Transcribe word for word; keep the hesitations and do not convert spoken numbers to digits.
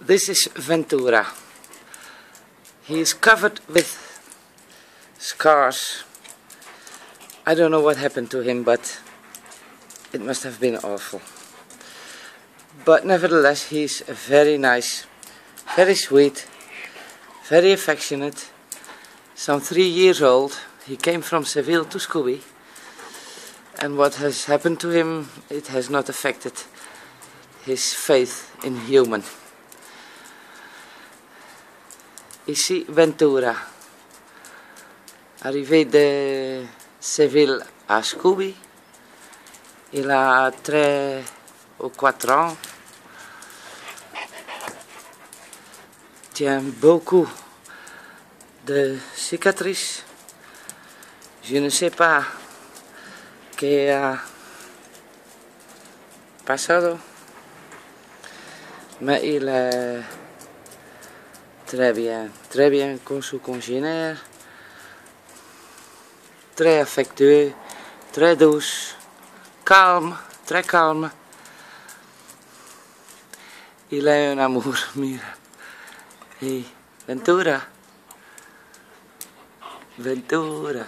This is Ventura. He is covered with scars. I don't know what happened to him, but it must have been awful. But nevertheless, he's very nice, very sweet, very affectionate. Some three years old. He came from Seville to Scooby. And what has happened to him, it has not affected his faith in human. Ici Ventura. Arrivé de Seville à Scooby, il a trois ou quatre ans. Tient beaucoup de cicatrices. Je ne sais pas qué ha pasado, mais il est très bien, très bien con su congénère, très affectueux, très douce, calme, très calme. Il est un amour, mira. Hey, Ventura, Ventura.